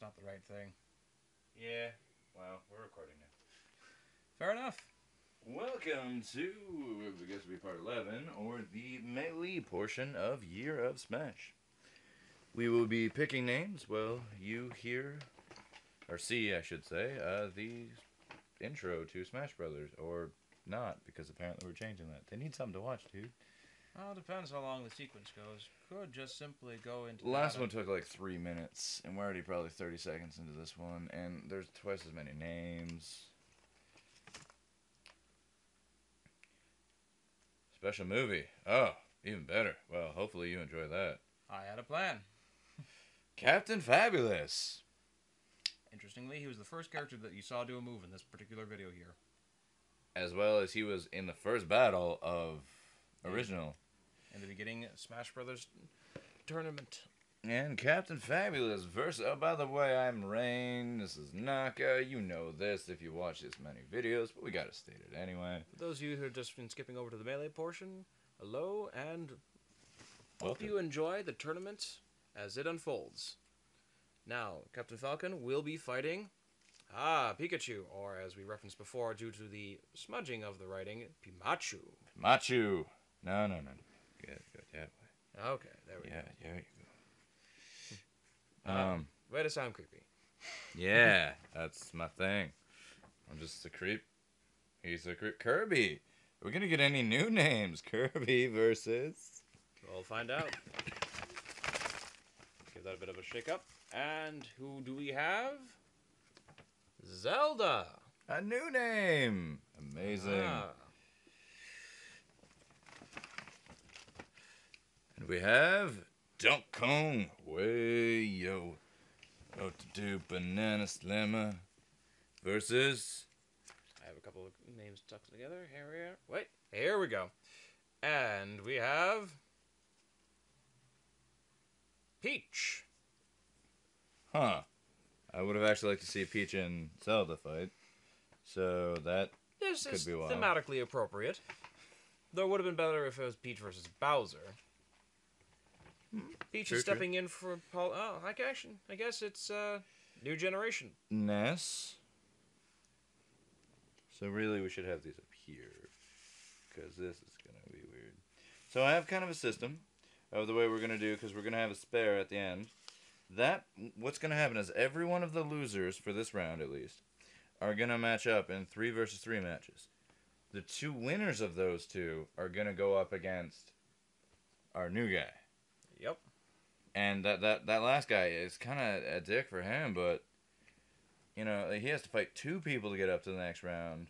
That's not the right thing. Yeah. Well, we're recording now. Fair enough. Welcome to, I guess it'll be part 11, or the melee portion of Year of Smash. We will be picking names while you hear, or see, I should say, the intro to Smash Brothers, or not, because apparently we're changing that. They need something to watch, dude. Well, it depends how long the sequence goes. Could just simply go into... The last one took like 3 minutes, and we're already probably 30 seconds into this one, and there's twice as many names. Special movie. Oh, even better. Well, hopefully you enjoy that. I had a plan. Captain Fabulous. Interestingly, he was the first character that you saw do a move in this particular video here. As well as he was in the first battle of... Original. In the beginning, Smash Brothers tournament. And Captain Fabulous versus... Oh, by the way, I'm Rain. This is Naka. You know this if you watch this many videos, but we gotta state it anyway. For those of you who have just been skipping over to the melee portion, hello, and hope you enjoy the tournament as it unfolds. Now, Captain Falcon will be fighting... Pikachu, or as we referenced before, due to the smudging of the writing, Pimachu. Pimachu! No. Good, that way. Okay, there we go. Yeah, there you go. Way to sound creepy. Yeah, that's my thing. I'm just a creep. He's a creep. Kirby! Are we gonna get any new names? Kirby versus... We'll find out. Give that a bit of a shake-up. And who do we have? Zelda! A new name! Amazing. And we have Donkey Kong. Way yo. What to do, Banana Slammer. Versus. I have a couple of names stuck together. Here we are. Wait, here we go. And we have. Peach. Huh. I would have actually liked to see Peach and Zelda fight, so that this could be wild. This is thematically appropriate. Though it would have been better if it was Peach versus Bowser. Peach is stepping in for... Oh, like action. I guess it's new generation. Ness. So really we should have these up here, because this is going to be weird. So I have kind of a system of the way we're going to do, because we're going to have a spare at the end. That, what's going to happen is every one of the losers, for this round at least, are going to match up in 3 versus 3 matches. The two winners of those two are going to go up against our new guy. Yep. And that last guy is kind of a dick for him, but, you know, he has to fight 2 people to get up to the next round.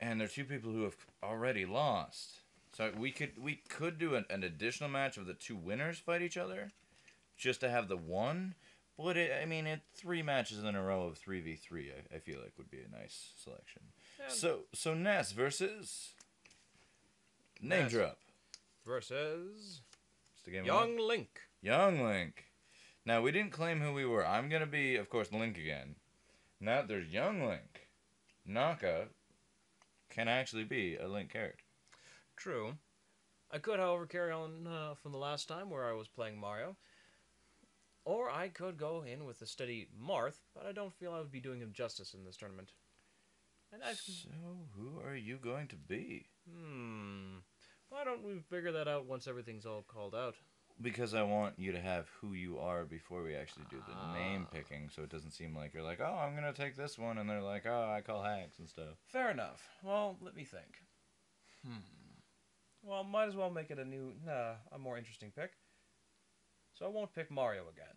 And they're 2 people who have already lost. So we could do an additional match of the 2 winners fight each other. Just to have the one, but I mean, 3 matches in a row of 3v3, I feel like would be a nice selection. Yeah. So Ness versus name drop versus Young Link. Young Link. Now we didn't claim who we were. I'm gonna be, of course, Link again. Now there's Young Link. Naka can actually be a Link character. True. I could, however, carry on from the last time where I was playing Mario. Or I could go in with a steady Marth, but I don't feel I would be doing him justice in this tournament. And so, who are you going to be? Why don't we figure that out once everything's all called out? Because I want you to have who you are before we actually do the name picking, so it doesn't seem like you're like, oh, I'm going to take this one, and they're like, oh, I call hacks and stuff. Fair enough. Well, let me think. Well, might as well make it a more interesting pick. So I won't pick Mario again.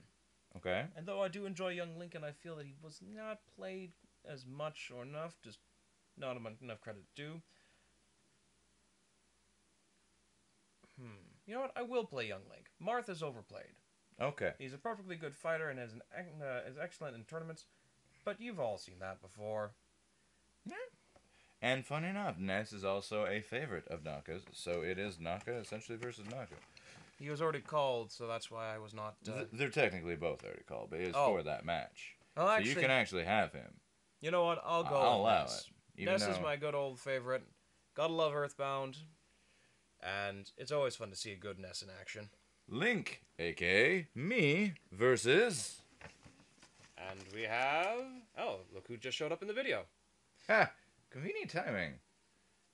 Okay. And though I do enjoy Young Link, and I feel that he was not played as much or enough, just not enough credit due. You know what? I will play Young Link. Marth is overplayed. Okay. He's a perfectly good fighter and is excellent in tournaments, but you've all seen that before. Yeah. And funny enough, Ness is also a favorite of Naka's, so it is Naka essentially versus Naka. He was already called, so that's why I was not... They're technically both already called, but it was for that match. Well, actually, so you can actually have him. You know what? I'll go allow Ness. It. Ness is my good old favorite. Gotta love Earthbound. And it's always fun to see a good Ness in action. Link, a.k.a. me, versus... And we have... Oh, look who just showed up in the video. Ha! Convenient timing.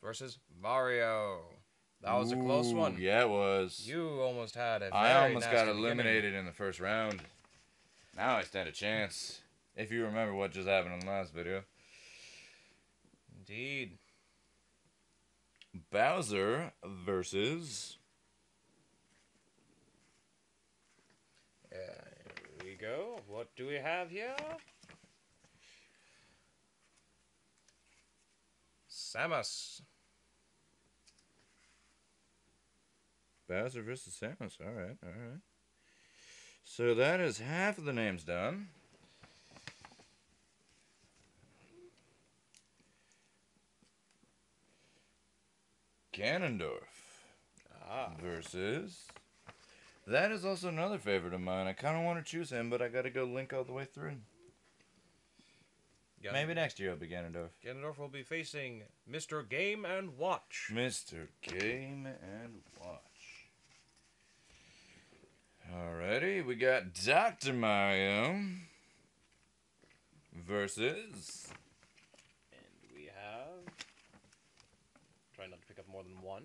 Versus Mario. That was a close one. Yeah, it was. You almost had a very I almost got eliminated in the first round. Now I stand a chance. If you remember what just happened in the last video. Indeed. Bowser versus... Yeah, here we go. What do we have here? Samus. Bowser versus Samus. All right, all right. So that is half of the names done. Ganondorf versus... That is also another favorite of mine. I kind of want to choose him, but I got to go Link all the way through. Ganondorf. Maybe next year it'll be Ganondorf. Ganondorf will be facing Mr. Game and Watch. Mr. Game and Watch. Alrighty, we got Dr. Mario versus... And we have... Try not to pick up more than one.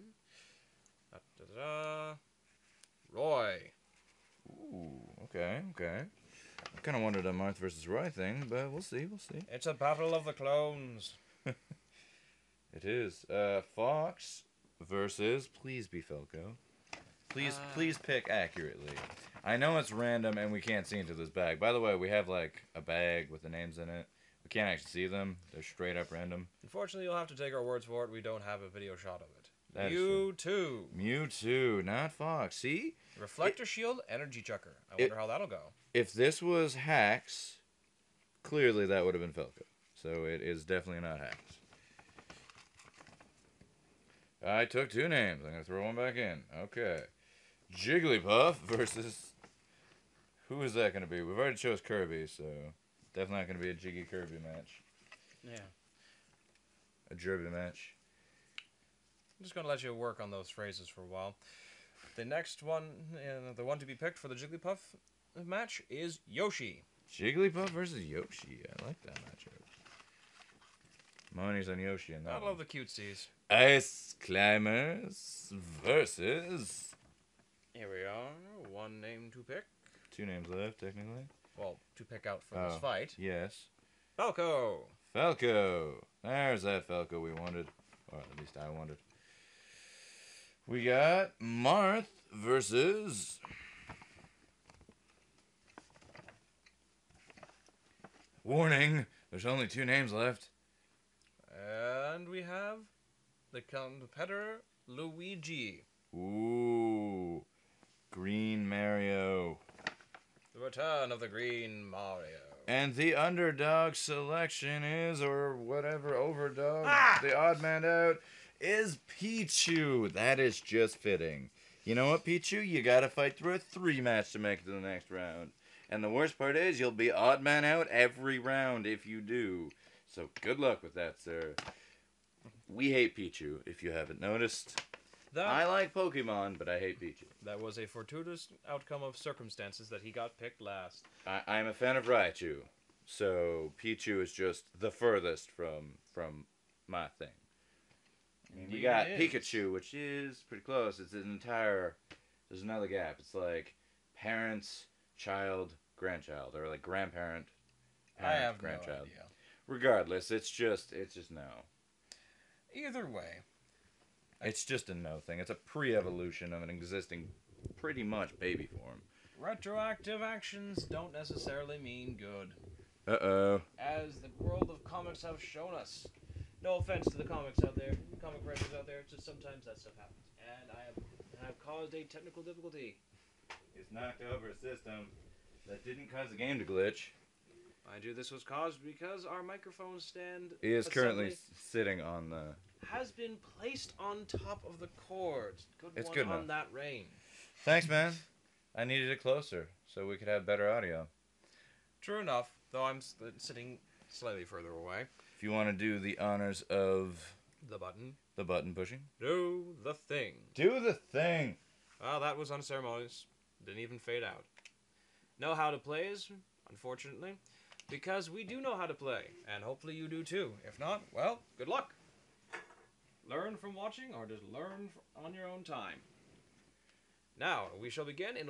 Da-da-da. Roy. Ooh, okay, okay. I kind of wanted a Marth versus Roy thing, but we'll see, we'll see. It's a battle of the clones. It is. Fox versus... Please be Falco. Please, please pick accurately. I know it's random and we can't see into this bag. By the way, we have like a bag with the names in it. We can't actually see them. They're straight up random. Unfortunately, you'll have to take our words for it. We don't have a video shot of it. Mewtwo. Mewtwo, not Fox. See? Reflector shield, energy chucker. I wonder how that'll go. If this was Hacks, clearly that would have been Falco. So it is definitely not Hacks. I took two names. I'm going to throw one back in. Okay. Jigglypuff versus... Who is that going to be? We've already chose Kirby, so... Definitely not going to be a Jiggy Kirby match. Yeah. A Jerby match. I'm just going to let you work on those phrases for a while. The next one, the one to be picked for the Jigglypuff match is Yoshi. Jigglypuff versus Yoshi. I like that matchup. Money's on Yoshi and that. I love the cutesies. Ice Climbers versus... Here we are. One name to pick. Two names left, technically. Well, to pick out from this fight. Yes. Falco. Falco. There's that Falco we wanted. Or at least I wanted. We got Marth versus... Warning, there's only two names left. And we have the competitor, Luigi. Ooh, Green Mario. The return of the Green Mario. And the underdog selection is, or whatever, overdog, the odd man out, is Pichu. That is just fitting. You know what, Pichu? You gotta fight through a three match to make it to the next round. And the worst part is, you'll be odd man out every round if you do. So good luck with that, sir. We hate Pichu, if you haven't noticed. I like Pokemon, but I hate Pichu. That was a fortuitous outcome of circumstances that he got picked last. I'm a fan of Raichu, so Pichu is just the furthest from my thing. And we got Pikachu, which is pretty close. It's an entire... There's another gap. It's like parents, child, grandchild, or like grandparent, parent, I have grandchild. No idea. Regardless, it's just no. Either way. It's just a no thing. It's a pre-evolution of an existing, pretty much, baby form. Retroactive actions don't necessarily mean good. Uh-oh. As the world of comics have shown us. No offense to the comics out there, comic writers out there, just sometimes that stuff happens. And I have caused a technical difficulty. It's knocked over a system that didn't cause the game to glitch. I do. This was caused because our microphone stand is currently sitting on the... Has been placed on top of the cords. Good one on that, Rain. Thanks, man. I needed it closer so we could have better audio. True enough, though I'm sitting slightly further away. If you want to do the honors of... The button. The button pushing. Do the thing. Do the thing. Well, that was unceremonious. Didn't even fade out. Know how to plays, unfortunately. because we do know how to play, and hopefully you do too. If not, well, good luck. Learn from watching, or just learn on your own time. Now, we shall begin in